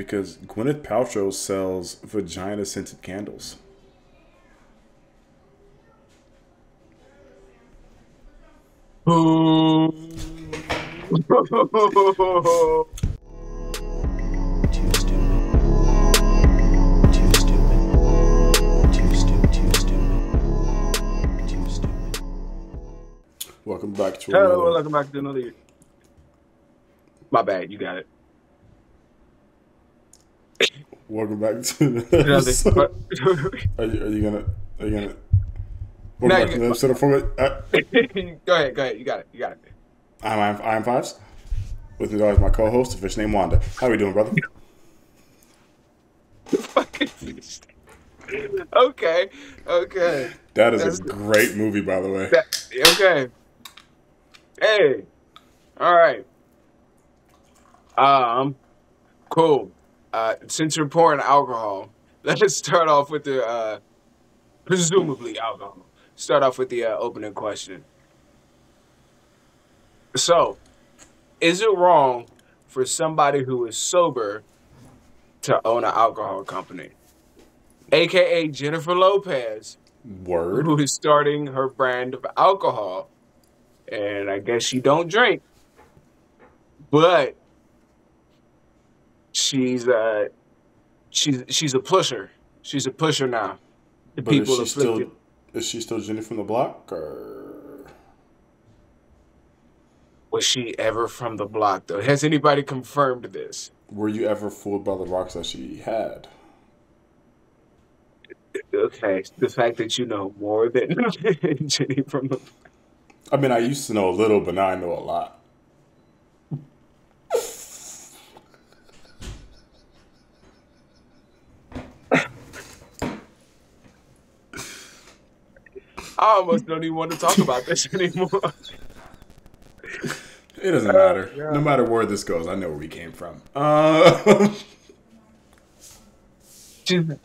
because Gwyneth Paltrow sells vagina-scented candles. Oh. Welcome back to another. Hello, welcome back to another. My bad, you got it. Welcome back to another episode. Are you gonna? Welcome back to another episode of Format. Go ahead. You got it. I'm Iron Fives. With me always my co-host, a fish named Wanda. How are we doing, brother? Fucking fish. Okay. That's a great movie, by the way. Okay. Hey. All right. Cool. Since you're pouring alcohol, let's start off with the presumably alcohol. Start off with the opening question. So, is it wrong for somebody who is sober to own an alcohol company? AKA Jennifer Lopez. Word. Who is starting her brand of alcohol. And I guess she don't drink. But she's a pusher. She's a pusher now. The but people is she still Jenny from the Block, or was she ever from the Block though? Has anybody confirmed this? Were you ever fooled by the rocks that she had? Okay, the fact that you know more than Jenny from the Block. I mean, I used to know a little, but now I know a lot. I almost don't even want to talk about this anymore. It doesn't matter. Yeah. No matter where this goes, I know where we came from. You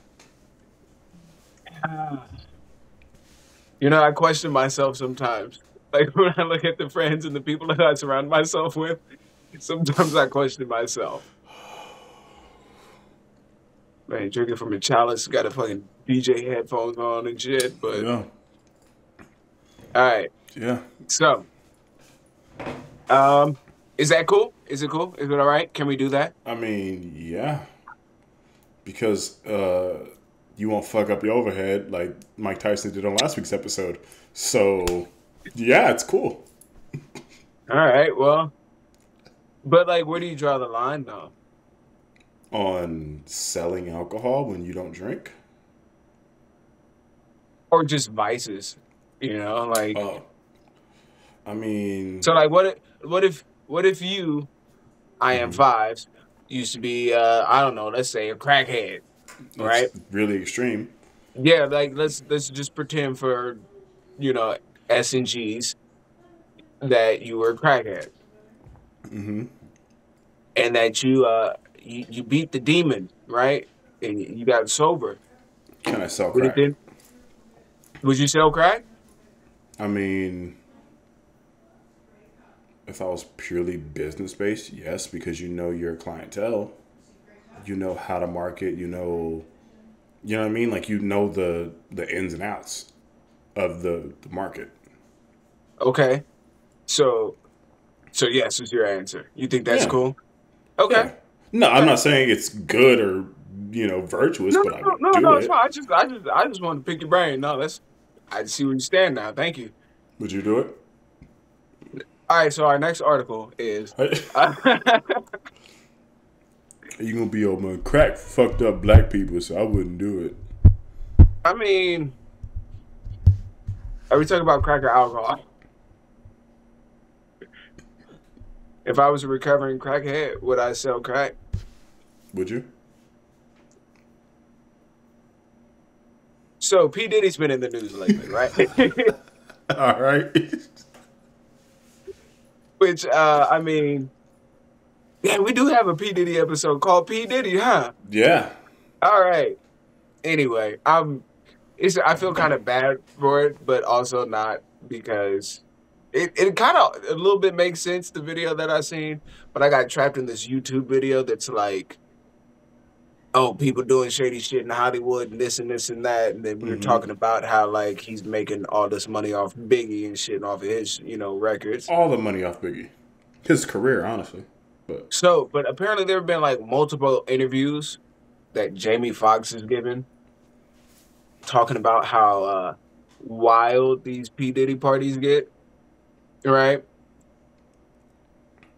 know, I question myself sometimes. Like when I look at the friends and the people that I surround myself with, sometimes I question myself. Man, drinking from a chalice, got a fucking DJ headphones on and shit, but... Yeah. All right. Yeah. So, is that cool? Is it cool? Is it all right? Can we do that? I mean, yeah. Because you won't fuck up your overhead like Mike Tyson did on last week's episode. So, yeah, it's cool. All right. Well, but like, where do you draw the line though? On selling alcohol when you don't drink? Or just vices. You know, like, oh. I mean, so like, what if you, I am Fives, used to be, I don't know, let's say a crackhead, right? Really extreme. Yeah, like let's just pretend for, you know, S&Gs that you were a crackhead, and that you you beat the demon, right? And you got sober. Can I sell crack? Would you sell crack? I mean, if I was purely business-based, yes, because you know your clientele. You know how to market. You know what I mean? Like, you know the ins and outs of the market. Okay. So yes is your answer. You think that's cool? Okay. Yeah. No, I'm not saying it's good or, you know, virtuous, but I do it. It's fine. I just wanted to pick your brain. No, that's... I see where you stand now. Thank you. Would you do it? All right. So our next article is. You gonna be old man crack fucked up black people, so I wouldn't do it. I mean, are we talking about crack or alcohol? If I was a recovering crackhead, would I sell crack? Would you? So, P. Diddy's been in the news lately, right? All right. Which, I mean, yeah, we do have a P. Diddy episode called P. Diddy, huh? Yeah. All right. Anyway, I feel kind of bad for it, but also not, because it kind of a little bit makes sense, the video that I seen, but I got trapped in this YouTube video that's like oh, people doing shady shit in Hollywood and this and this and that. And then we were talking about how, like, he's making all this money off Biggie and shit and off of his, you know, records. All the money off Biggie. His career, honestly. But so, but apparently there have been, like, multiple interviews that Jamie Foxx has given talking about how wild these P. Diddy parties get, right?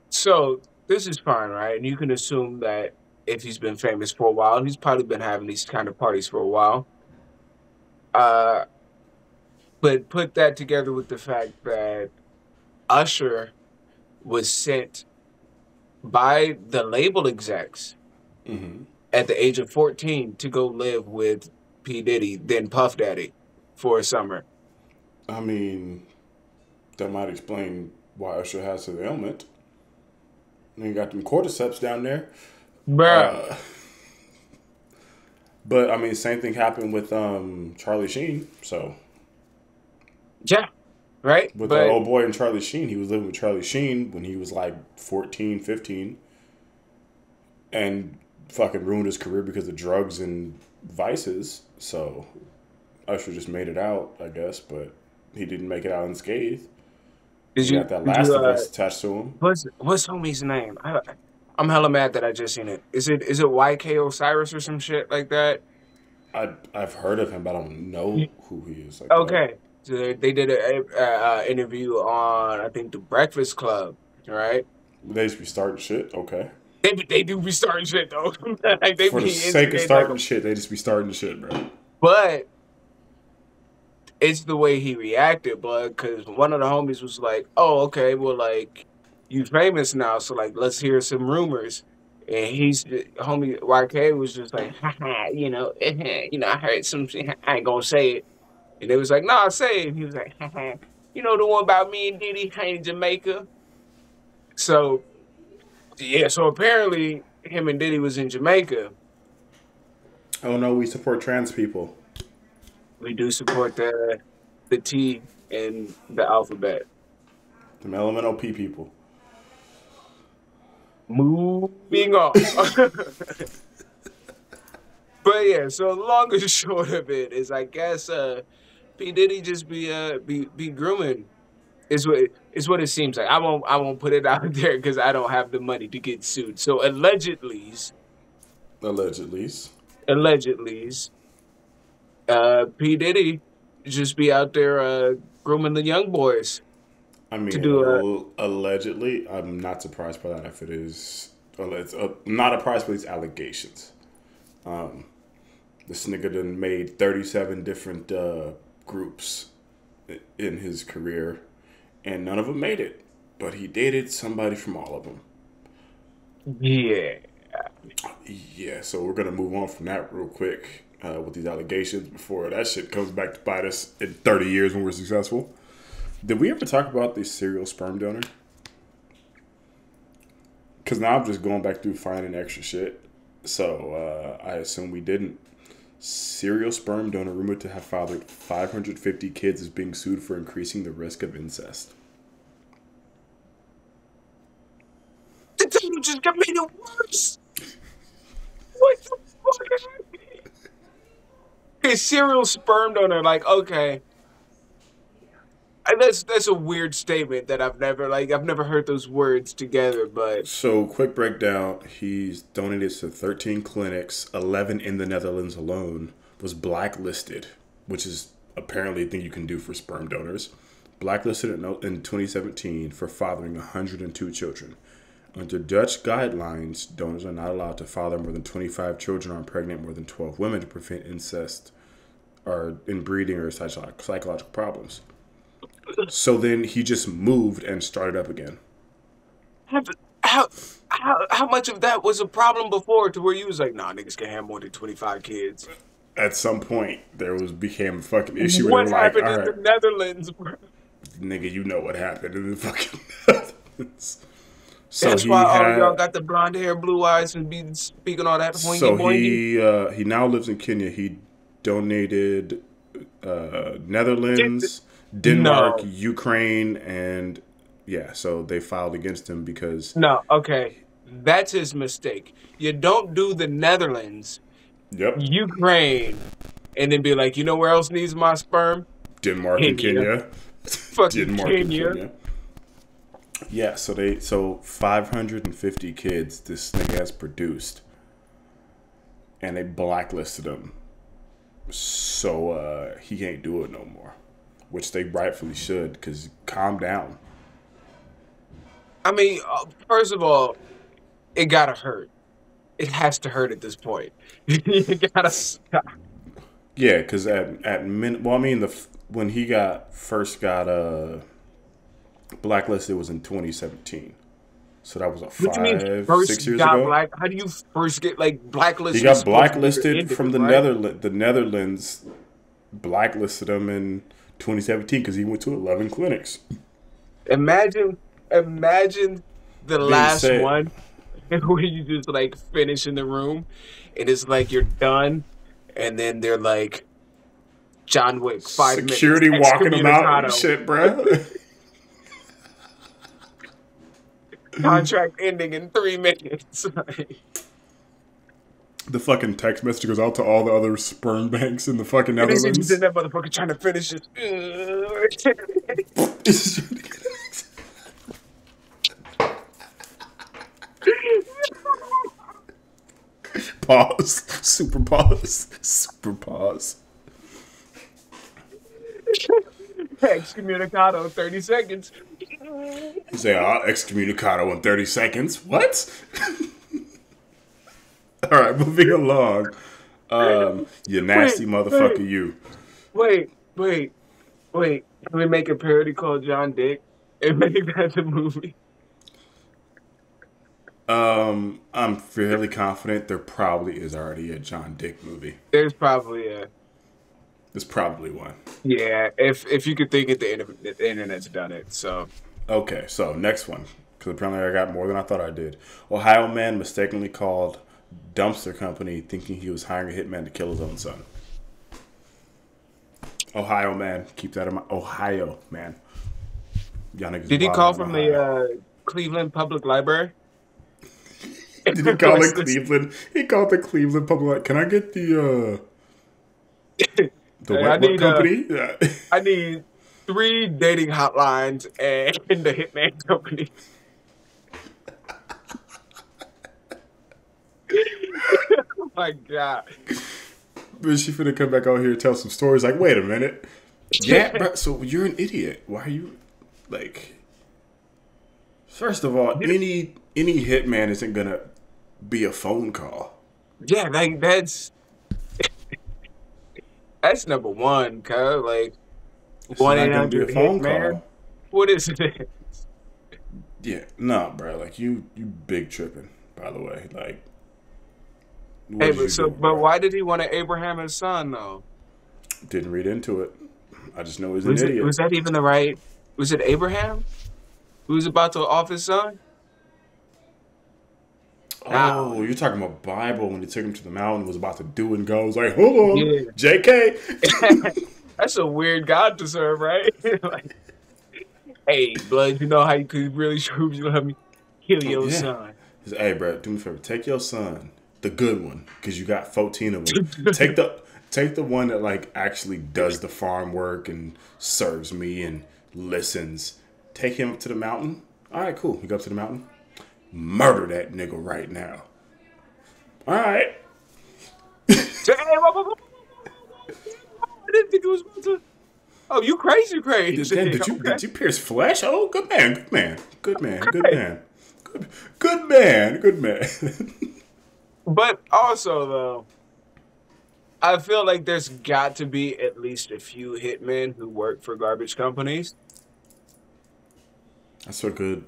So this is fine, right? And you can assume that if he's been famous for a while, he's probably been having these kind of parties for a while. But put that together with the fact that Usher was sent by the label execs at the age of 14 to go live with P. Diddy, then Puff Daddy, for a summer. I mean, that might explain why Usher has his ailment. And you got them cordyceps down there. Bruh. But I mean, same thing happened with Charlie Sheen. So yeah, right. With the old boy and Charlie Sheen, he was living with Charlie Sheen when he was like 14, 15, and fucking ruined his career because of drugs and vices. So Usher just made it out, I guess, but he didn't make it out unscathed. He got that Last of Us attached to him. What's homie's name? I'm hella mad that I just seen it. Is it YK Osiris or some shit like that? I've heard of him, but I don't know who he is. Like okay, that. So they did an interview on, I think, The Breakfast Club, right? They used to be starting shit, okay. They do be starting shit, though. Like, they for the sake of starting like shit, they just be starting shit, bro. But it's the way he reacted, bud, because one of the homies was like, oh, okay, well, like, you famous now, so like let's hear some rumors. And he's homie YK was just like, haha, you know, I heard some shit, I ain't gonna say it. And they was like, nah, say it. And he was like, haha, you know the one about me and Diddy in Jamaica. So yeah, so apparently him and Diddy was in Jamaica. Oh no, we support trans people. We do support the T and the alphabet. Them elemental P people. Moving on. But yeah, so long and short of it is, I guess P. Diddy just be grooming is what it seems like. I won't put it out there because I don't have the money to get sued. So allegedly's P. Diddy just be out there grooming the young boys. I mean, allegedly, I'm not surprised by that if it is. It's, I'm not surprised by these allegations. This nigga done made 37 different groups in his career, and none of them made it. But he dated somebody from all of them. Yeah. Yeah, so we're going to move on from that real quick with these allegations before that shit comes back to bite us in 30 years when we're successful. Did we ever talk about the serial sperm donor? Because now I'm just going back through finding extra shit. So I assume we didn't. Serial sperm donor rumored to have fathered 550 kids is being sued for increasing the risk of incest. The title just got made it worse. What the fuck? Okay, serial sperm donor, like, okay. And that's a weird statement that I've never heard those words together, but so quick breakdown, he's donated to 13 clinics, 11 in the Netherlands alone, was blacklisted, which is apparently a thing you can do for sperm donors. Blacklisted in 2017 for fathering 102 children. Under Dutch guidelines, donors are not allowed to father more than 25 children or impregnate more than 12 women to prevent incest or inbreeding or psychological problems. So then he just moved and started up again. How much of that was a problem before to where you was like, nah, niggas can have more than 25 kids? At some point, there became a fucking issue. What happened like, in the Netherlands, bro? Nigga, you know what happened in the fucking Netherlands. So that's why all y'all got the blonde hair, blue eyes, and be speaking all that. So he now lives in Kenya. He donated Netherlands... Denmark, no. Ukraine, and yeah, so they filed against him because... No, okay. That's his mistake. You don't do the Netherlands. Yep. Ukraine. And then be like, you know where else needs my sperm? Denmark and Kenya. Fucking Denmark Kenya. And Kenya. Yeah, so they 550 kids this thing has produced. And they blacklisted him. So he can't do it no more. Which they rightfully should, because calm down. I mean, first of all, it gotta hurt. It has to hurt at this point. You gotta stop. Yeah, because when he first got blacklisted, it was in 2017. So that was a 5-6 years ago. How do you first get blacklisted? He got blacklisted from the Netherlands. The Netherlands blacklisted him in 2017 because he went to 11 clinics. Imagine the last one where you just finish in the room and it's like you're done, and then they're like, John Wick, 5 minutes. Security walking him out and shit, bro. Contract ending in 3 minutes. The fucking text message goes out to all the other sperm banks in the fucking Netherlands. And he's in that motherfucker trying to finish it. Pause. Super pause. Super pause. Excommunicado in 30 seconds. You say, excommunicado in 30 seconds? What? All right, moving along. You nasty motherfucker, you. Wait. Can we make a parody called John Dick and make that the movie? I'm fairly confident there probably is already a John Dick movie. There's probably one. Yeah, if you could think at the end of it, the internet's done it. So okay, so next one, because apparently I got more than I thought I did. Ohio man mistakenly called dumpster company thinking he was hiring a hitman to kill his own son. Ohio man, keep that in mind. Ohio man. Y'all niggas. Did he call from the Cleveland Public Library? Did he call it Cleveland? He called the Cleveland Public. Can I get the what company? I need 3 dating hotlines and the hitman company. Oh my god! But she finna come back out here and tell some stories. Like, wait a minute. Yeah, bro, so you're an idiot. Why are you like? First of all, any hitman isn't gonna be a phone call. Yeah, like that's number one, cause like 1-800-HITMAN. What is it? Yeah, no, bro. Like you big tripping. By the way, like. Hey, but why did he want to Abraham his son though? Didn't read into it. I just know he's an idiot. Was that even the right? Was it Abraham who was about to off his son? Oh, you're talking about Bible when he took him to the mountain and was about to do and go. I was like, hold on, yeah. JK. That's a weird God to serve, right? Like, hey, blood, you know how you could really prove you have me kill your son. Hey, bro, do me a favor. Take your son, the good one, because you got 14 of them. Take the one that actually does the farm work and serves me and listens. Take him up to the mountain. All right, cool. You go up to the mountain. Murder that nigga right now. All right. I didn't think it was about to. Oh, you crazy. Did you pierce flesh? Oh, good man. But also, though, I feel like there's got to be at least a few hitmen who work for garbage companies. That's so good.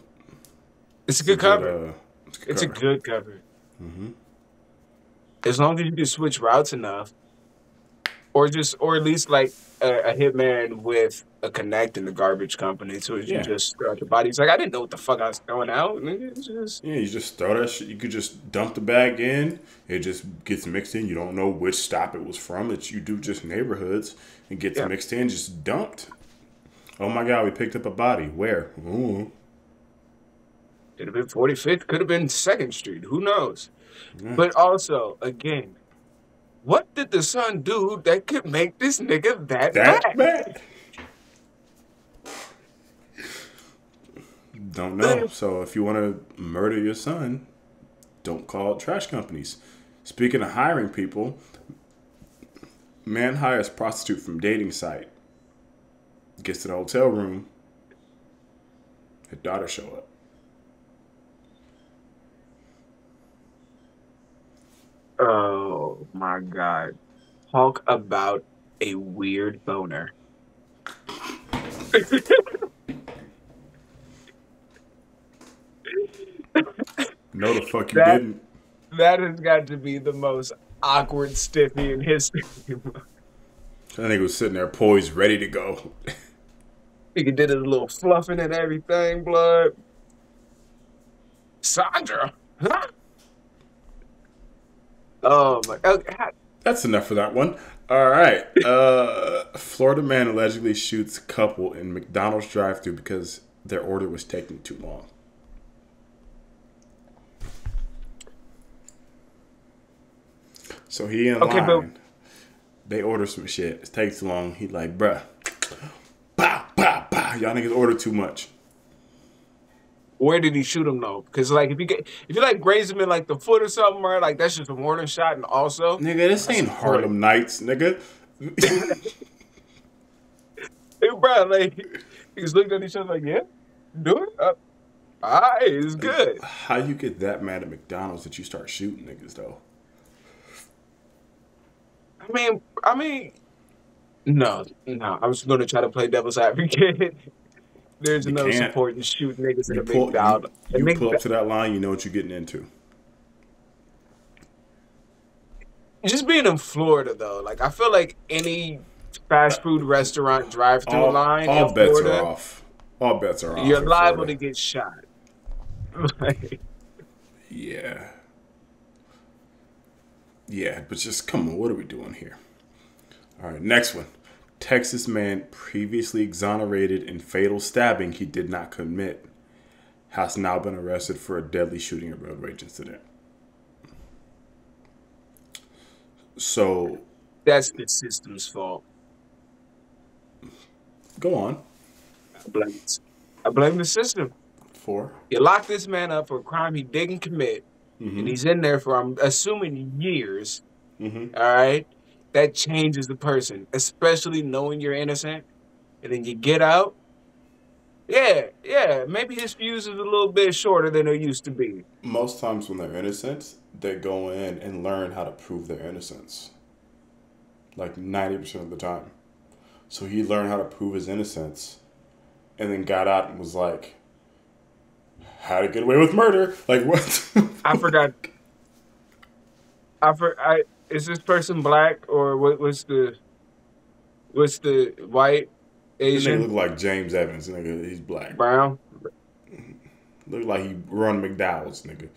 It's a good cover. It's a good cover. Mm-hmm. As long as you can switch routes enough, or at least a hitman with a connect in the garbage company, so you just throw out the bodies. Like, I didn't know what the fuck I was throwing out. You just throw that shit. You could just dump the bag in. It just gets mixed in. You don't know which stop it was from. You do just neighborhoods and gets mixed in, just dumped. Oh my god, we picked up a body. Where? Ooh. Could have been 45th. Could have been 2nd Street. Who knows? Yeah. But also, again, what did the son do that could make this nigga that bad? Don't know. So if you want to murder your son, don't call trash companies. Speaking of hiring people, man hires prostitute from dating site. Gets to the hotel room. Her daughter show up. Oh my God. Talk about a weird boner. No, the fuck you didn't. That has got to be the most awkward stiffy in history. I think he was sitting there poised, ready to go. He did his little fluffing and everything, blood. Sandra? Huh? Oh, my God. That's enough for that one. All right. Florida man allegedly shoots couple in McDonald's drive-thru because their order was taking too long. So he in line. But they order some shit. It takes long. He like, bruh, bah, bah, bah. Y'all niggas order too much. Where did he shoot him though? Because like, if you like graze him in like the foot or something, right? Like that's just a warning shot. And also, nigga, this ain't Harlem Nights, nigga. Hey, bro, like he just looked at each other like, yeah, do it. All right, it's good. How you get that mad at McDonald's that you start shooting niggas though? I mean, no. I was going to try to play devil's advocate. There's no support in shooting niggas in a McDonald's. You pull up to that line, you know what you're getting into. Just being in Florida, though, like I feel like any fast food restaurant drive-through line in Florida, all bets are off. All bets are off. You're liable to get shot. Like, yeah. Yeah, but just come on, what are we doing here? All right, next one. Texas man previously exonerated in fatal stabbing he did not commit has now been arrested for a deadly shooting and road rage incident. So that's the system's fault. Go on. I blame the system. For? You lock this man up for a crime he didn't commit. Mm-hmm. And he's in there for, I'm assuming, years, mm-hmm. All right? That changes the person, especially knowing you're innocent. And then you get out. Yeah, maybe his fuse is a little bit shorter than it used to be. Most times when they're innocent, they go in and learn how to prove their innocence. Like 90% of the time. So he learned how to prove his innocence and then got out and was like, how to get away with murder? Like what? I forgot. Is this person black or what? What's the white Asian? This nigga look like James Evans, nigga. He's black. Brown. Look like he run McDowell's, nigga.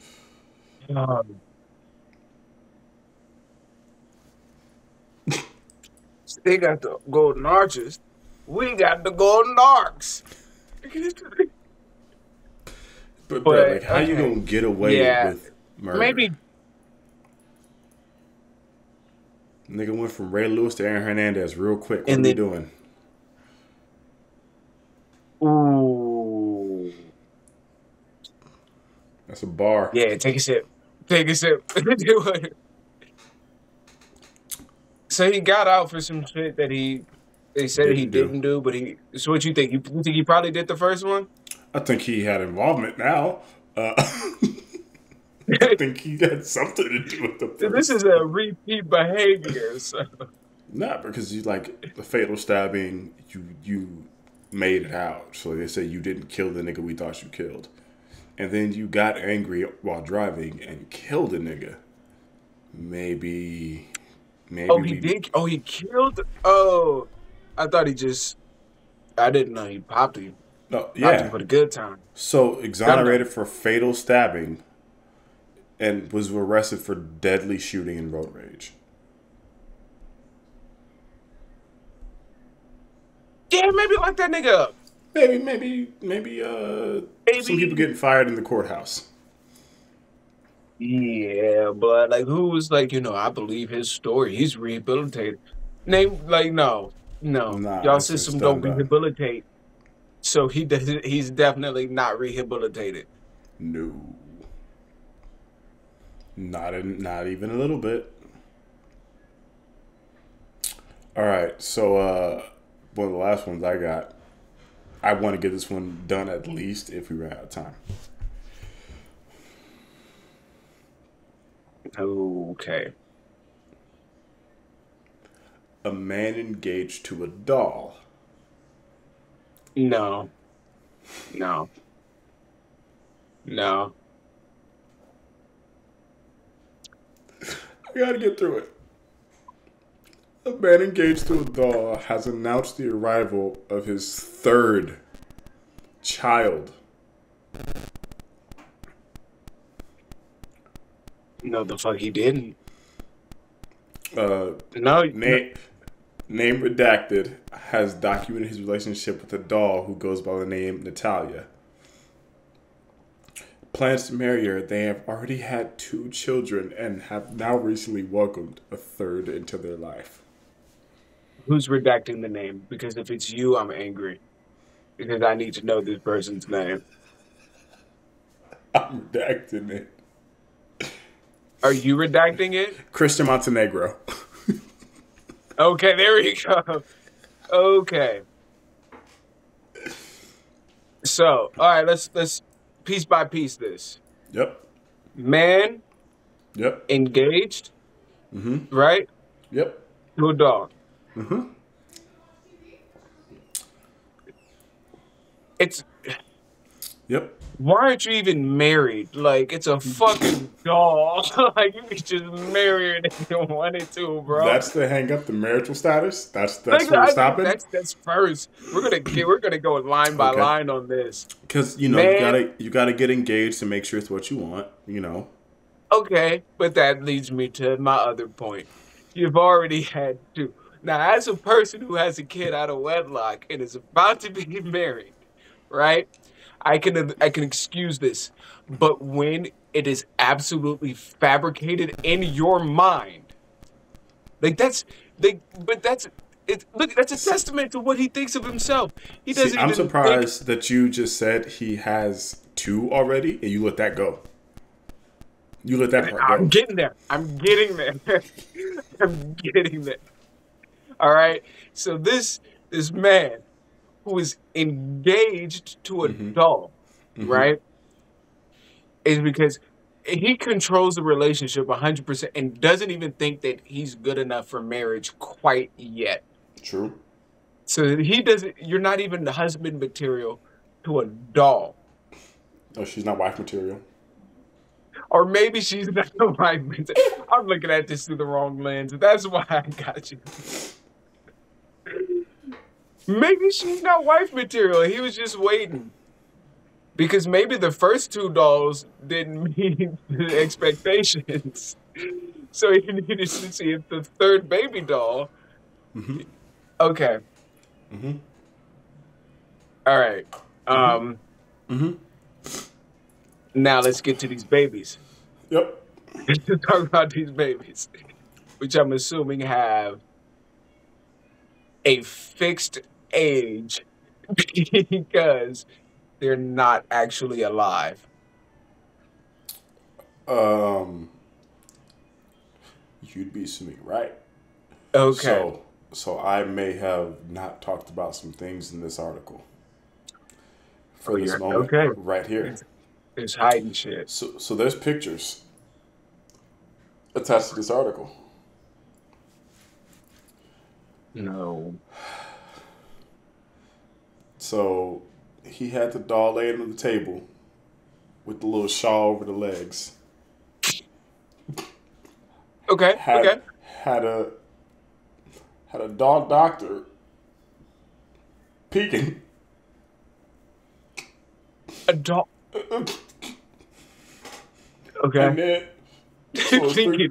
They got the golden arches. We got the golden arcs. But like, how you gonna get away with murder? Maybe nigga went from Ray Lewis to Aaron Hernandez real quick. What are they doing? Ooh, that's a bar. Yeah, take a sip. Take a sip. So he got out for some shit that they said he didn't do. But he. So what you think? You think he probably did the first one? I think he had involvement now. I think he had something to do with the first. This is a repeat behavior. So. Not because you like the fatal stabbing, you made it out. So they say you didn't kill the nigga we thought you killed. And then you got angry while driving and killed a nigga. Maybe. Oh, he did. Oh, he killed. Oh, I thought he just. I didn't know he popped him. No, yeah, for a good time. So exonerated for fatal stabbing, and was arrested for deadly shooting and road rage. Yeah, maybe lock that nigga up. Maybe some people getting fired in the courthouse. Yeah, but like, who's like, you know, I believe his story. He's rehabilitated. Name like no, y'all system don't rehabilitate. So he he's definitely not rehabilitated. No, not even a little bit. All right, so one of the last ones I got. I want to get this one done at least if we run out of time. Okay. A man engaged to a doll. No. I gotta get through it. A man engaged to a doll has announced the arrival of his third child. No, the fuck he didn't. Name Redacted has documented his relationship with a doll who goes by the name Natalia. Plans to marry her. They have already had 2 children and have now recently welcomed a third into their life. Who's redacting the name? Because if it's you, I'm angry. Because I need to know this person's name. I'm redacting it. Are you redacting it? Christian Montenegro. Okay, there you go. Okay. So, all right, let's piece by piece this. Yep. Man. Yep. Engaged. Mm-hmm. Right? Yep. To a dog. Mm-hmm. It's. Yep. Why aren't you even married? Like, it's a fucking doll. Like, you could just marry it if you wanted to, bro. That's the hang up, the marital status. That's where we're stopping. That's first. We're gonna go line by line on this. Because you know, man, you gotta get engaged to make sure it's what you want. You know. Okay, but that leads me to my other point. You've already had 2. Now, as a person who has a kid out of wedlock and is about to be married, right? I can excuse this, but when it is absolutely fabricated in your mind, like that's a testament to what he thinks of himself. He doesn't. See, I'm surprised that you just said he has 2 already, and you let that go. You let that part go. I'm getting there. I'm getting there. I'm getting there. All right. So this man who is engaged to a doll, right? Is because he controls the relationship 100% and doesn't even think that he's good enough for marriage quite yet. True. So he doesn't. You're not even the husband material to a doll. Oh, she's not wife material. Or maybe she's not the wife material. I'm looking at this through the wrong lens. That's why I got you. Maybe she's not wife material. He was just waiting. Because maybe the first 2 dolls didn't meet the expectations. So he needed to see if the third baby doll. Mm-hmm. Okay. Mm-hmm. All right. Now let's get to these babies. Yep. Let's talk about these babies, which I'm assuming have a fixed age because they're not actually alive. You'd be assuming, right? Okay. So I may have not talked about some things in this article. For this moment, right here. It's hiding shit. So there's pictures attached to this article. No. So he had the doll laying on the table with the little shawl over the legs. Okay. Had a dog doctor peeking. A dog. Okay. And then, There's 3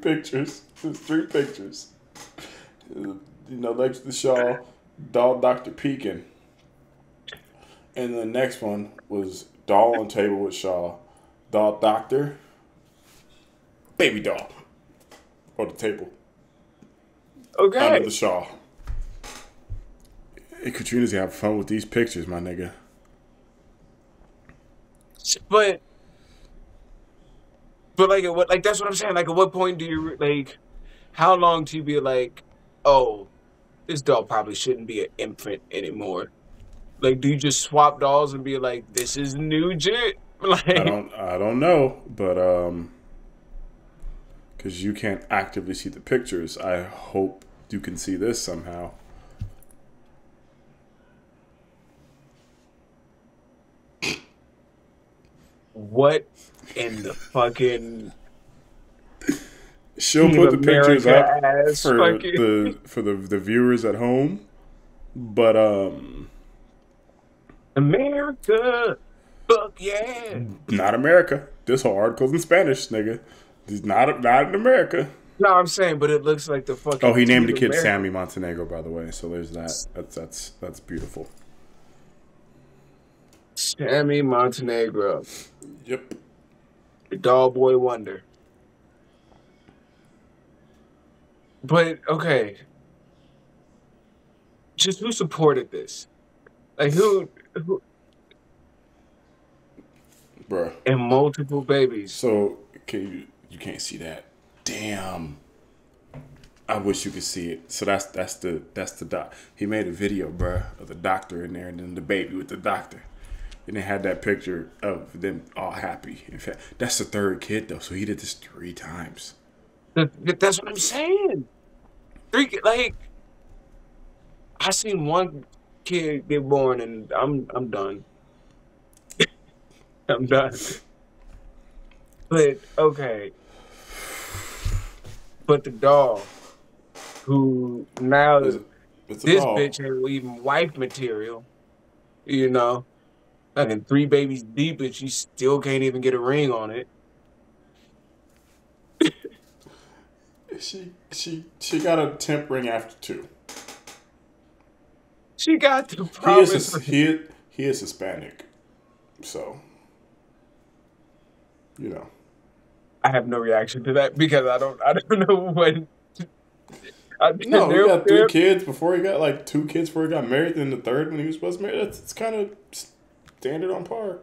pictures. There's 3 pictures. You know, legs to the shawl, doll Dr. Pekin. And the next one was Doll on Table with Shaw, Doll Doctor, Baby Doll on the table. Okay. Under the shawl. Hey, Katrina's gonna have fun with these pictures, my nigga. But like, at what? Like, that's what I'm saying. Like, at what point do you like? How long do you be like, oh, this doll probably shouldn't be an infant anymore? Like, do you just swap dolls and be like, this is new jit? Like, I don't know, but because you can't actively see the pictures, I hope you can see this somehow. What in the fucking? She'll put the pictures up for the viewers at home, but America, fuck yeah, not America. This whole article's in Spanish, nigga. It's not in America. No, I'm saying, but it looks like the fucking. Oh, he named the kid America. Sammy Montenegro, by the way. So there's that. That's beautiful. Sammy Montenegro. Yep. The doll boy wonder. But, okay. Just who supported this? Like, who? Bruh. And multiple babies. So, you can't see that. Damn. I wish you could see it. So that's the doc. He made a video, bruh, of the doctor in there and then the baby with the doctor. And they had that picture of them all happy. In fact, that's the third kid, though. So he did this 3 times. That's what I'm saying. 3 like, I seen 1 kid get born, and I'm done. I'm done. But okay. But the doll, who now this bitch ain't even wife material, you know. I mean, 3 babies deep, and she still can't even get a ring on it. she got a temp ring after 2. She got the promise. He is Hispanic, so you know. I have no reaction to that because I don't know when. No, he got 3 kids before he got 2 kids before he got married, then the 3rd when he was supposed to marry. It's kind of. Standard on par.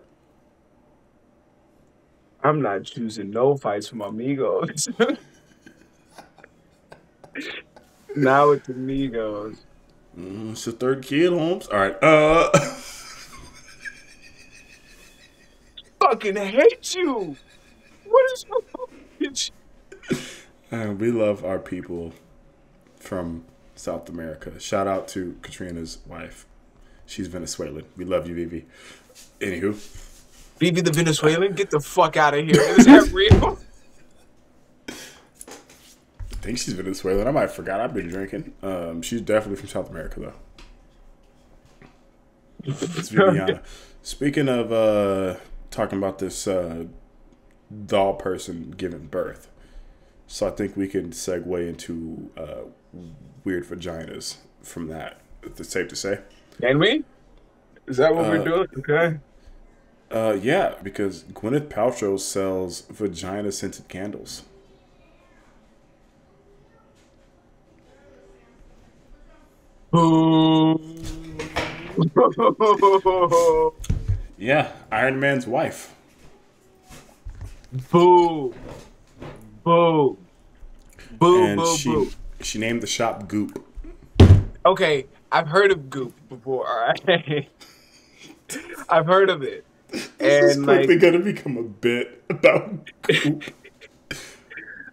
I'm not choosing no fights from amigos. Now it's amigos. It's the 3rd kid, Holmes. All right. Fucking hate you. What is wrong with you? We love our people from South America. Shout out to Katrina's wife. She's Venezuelan. We love you, Vivi. Anywho. Vivi the Venezuelan? Get the fuck out of here. Is that real? I think she's Venezuelan. I might have forgot. I've been drinking. She's definitely from South America, though. It's Viviana. Speaking of talking about this doll person giving birth, so I think we can segue into weird vaginas from that. It's safe to say. Can we? Is that what we're doing? Okay. Yeah, because Gwyneth Paltrow sells vagina-scented candles. Boo! Yeah, Iron Man's wife. Boo! Boo! Boo! And boo! She named the shop Goop. Okay. I've heard of Goop before, all right? I've heard of it. This is quickly going to become a bit about Goop.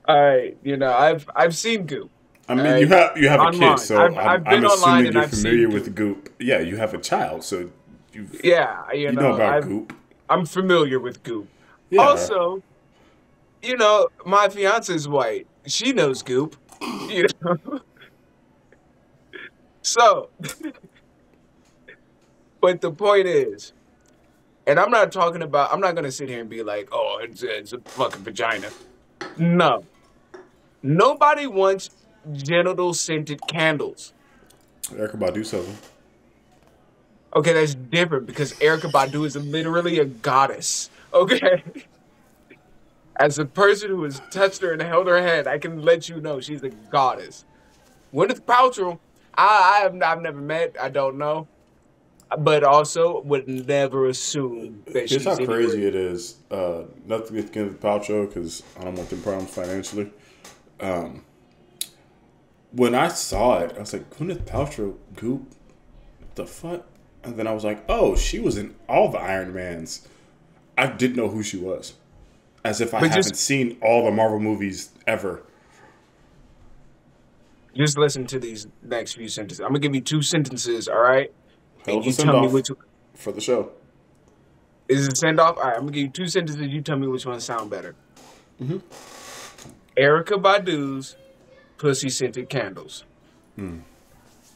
All right, you know, I've seen Goop. I mean, right? you have online. A kid, so I'm assuming you're familiar with Goop. Yeah, you have a child, so you know about Goop. I'm familiar with Goop. Yeah. Also, you know, my fiance's white. She knows Goop, you know? So, but the point is, and I'm not going to sit here and be like, oh, it's a fucking vagina. No. Nobody wants genital scented candles. Erykah Badu sells them. Okay, that's different because Erykah Badu is literally a goddess. Okay. As a person who has touched her and held her hand, I can let you know she's a goddess. Gwyneth Paltrow, I've never met. I don't know. But also would never assume that she's anywhere. Here's how crazy it is. Nothing against Paltrow because I don't want them problems financially. When I saw it, I was like, Gwyneth Paltrow, Goop, what the fuck? And then I was like, oh, she was in all the Iron Mans. I didn't know who she was. As if I haven't seen all the Marvel movies ever. Just listen to these next few sentences. I'm going to give you 2 sentences, all right? And you tell me which one. For the show. Is it a send-off? All right, I'm going to give you 2 sentences. You tell me which one sound better. Mm-hmm. Erykah Badu's pussy-scented candles. Mm.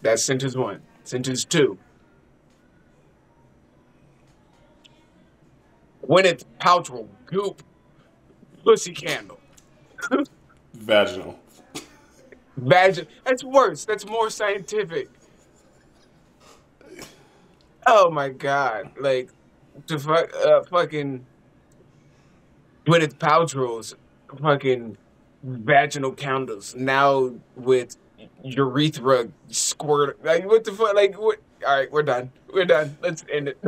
That's sentence 1. Sentence 2. Gwyneth Paltrow Goop pussy candle. Vaginal. Vaginal. That's worse. That's more scientific. Oh my god! Like to fucking Gwyneth Paltrow's fucking vaginal candles now with urethra squirt. Like what the fuck? Like what? All right, we're done. We're done. Let's end it.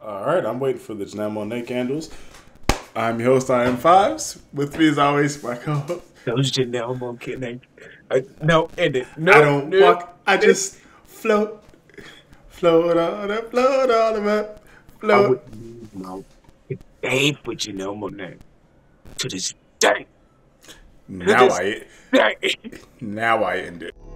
All right, I'm waiting for the Janelle Monáe candles. I'm your host, I Am Fives. With me, as always, my co-host. Those Janelle Monáe. No, end it. No, I don't walk. I just float. Float on about. Float. I would date with Janelle Monáe to this day. Now I end it.